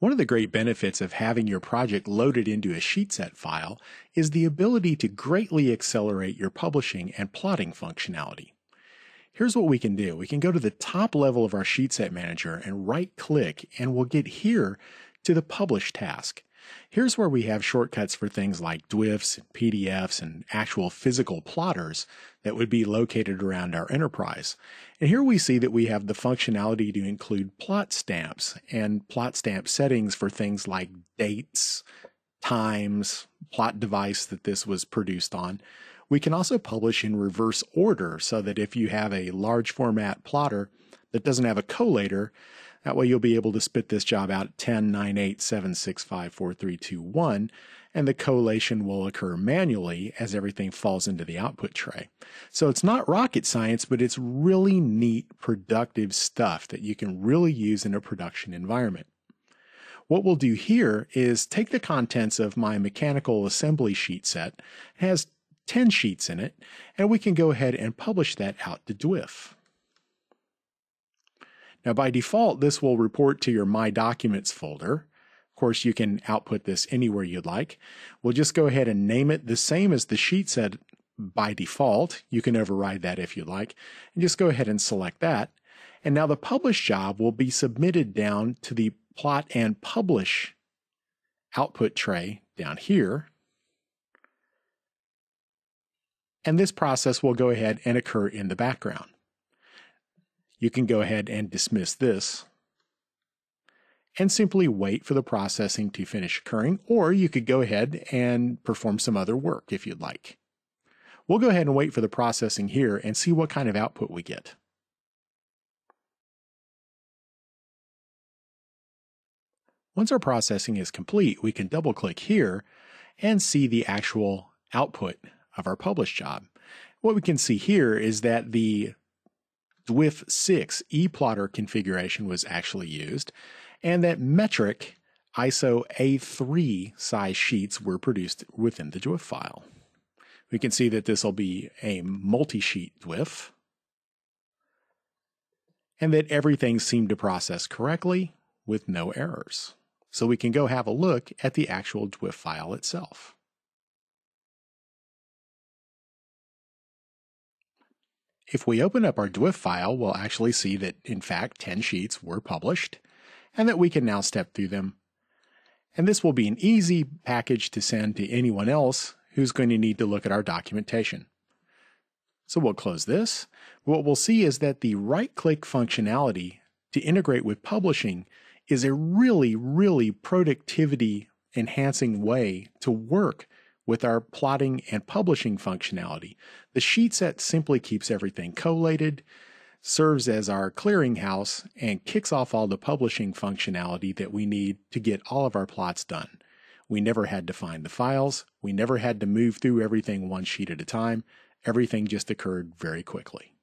One of the great benefits of having your project loaded into a sheetset file is the ability to greatly accelerate your publishing and plotting functionality. Here's what we can do. We can go to the top level of our Sheetset Manager and right-click, and we'll get here to the Publish task. Here's where we have shortcuts for things like DWIFs, and PDFs, and actual physical plotters that would be located around our enterprise. And here we see that we have the functionality to include plot stamps and plot stamp settings for things like dates, times, plot device that this was produced on. We can also publish in reverse order so that if you have a large format plotter that doesn't have a collator, that way you'll be able to spit this job out 10, 9, 8, 7, 6, 5, 4, 3, 2, 1, and the collation will occur manually as everything falls into the output tray. So it's not rocket science, but it's really neat, productive stuff that you can really use in a production environment. What we'll do here is take the contents of my mechanical assembly sheet set. It has 10 sheets in it, and we can go ahead and publish that out to DWIF. Now, by default, this will report to your My Documents folder. Of course, you can output this anywhere you'd like. We'll just go ahead and name it the same as the sheet set by default. You can override that if you'd like, and just go ahead and select that. And now the publish job will be submitted down to the Plot and Publish output tray down here. And this process will go ahead and occur in the background. You can go ahead and dismiss this and simply wait for the processing to finish occurring, or you could go ahead and perform some other work if you'd like. We'll go ahead and wait for the processing here and see what kind of output we get. Once our processing is complete, we can double-click here and see the actual output of our published job. What we can see here is that the DWIF 6 ePlotter configuration was actually used, and that metric ISO A3 size sheets were produced within the DWIF file. We can see that this will be a multi-sheet DWIF, and that everything seemed to process correctly with no errors. So we can go have a look at the actual DWIF file itself. If we open up our DWIF file, we'll actually see that, in fact, 10 sheets were published and that we can now step through them. And this will be an easy package to send to anyone else who's going to need to look at our documentation. So we'll close this. What we'll see is that the right-click functionality to integrate with publishing is a really, really productivity-enhancing way to work with our plotting and publishing functionality. The sheet set simply keeps everything collated, serves as our clearinghouse, and kicks off all the publishing functionality that we need to get all of our plots done. We never had to find the files. We never had to move through everything one sheet at a time. Everything just occurred very quickly.